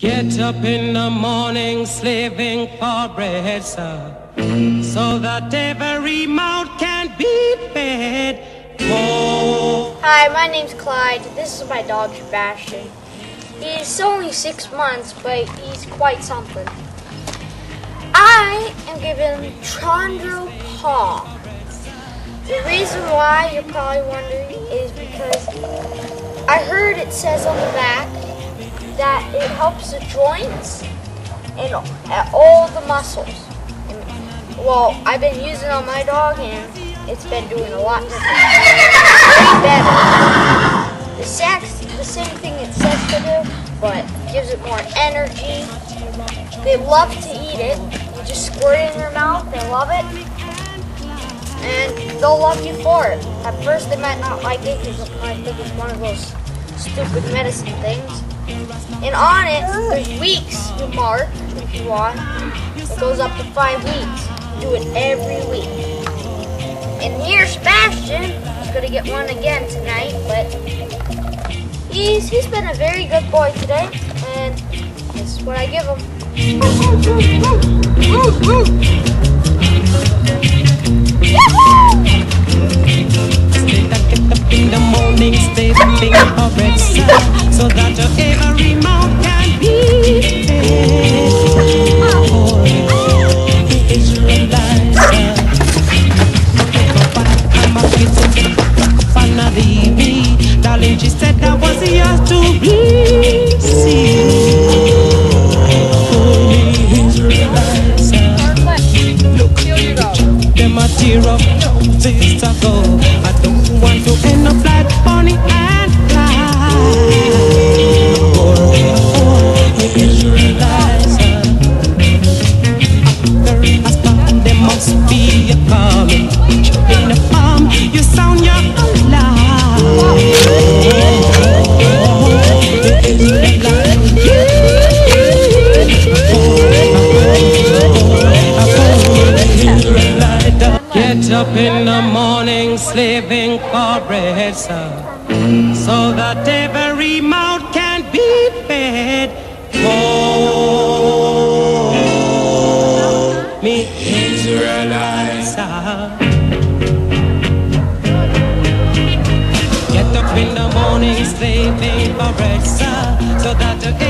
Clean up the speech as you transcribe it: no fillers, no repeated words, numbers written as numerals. Get up in the morning slaving for bread, sir, so that every mouth can be fed. Whoa. Hi, my name's Clyde. This is my dog, Sebastian. He is only 6 months, but he's quite something. I am giving Chondro Paw. The reason why you're probably wondering is because I heard it says on the back that it helps the joints and all the muscles. And, well, I've been using it on my dog and it's been doing a lot better. The sack's the same thing it says to do, but it gives it more energy. They love to eat it. You just squirt it in their mouth, they love it. And they'll love you for it. At first they might not like it because they'll probably think it's one of those stupid medicine things. And on it, there's weeks you mark if you want. It goes up to 5 weeks. Do it every week. And here's Sebastian. He's going to get one again tonight, but he's been a very good boy today. And this is what I give him. Stay living for bread, sir, so that your every mouth can be fed. Oh, he is realized. I'm a kitten, finally me. Darling, she said that was yours to please. Oh, he is realized. Look, them a tear up noses to go. I don't want to end up like Bonnie and Clyde. Oh, it is realized. After a span, there must be a calling. In the palm, you sound your own life. Oh, it is realized. Get up in the morning slaving for bread, sir, so that every mouth can be fed. Oh, me Israelites, sir. Get up in the morning slaving for bread, sir, so that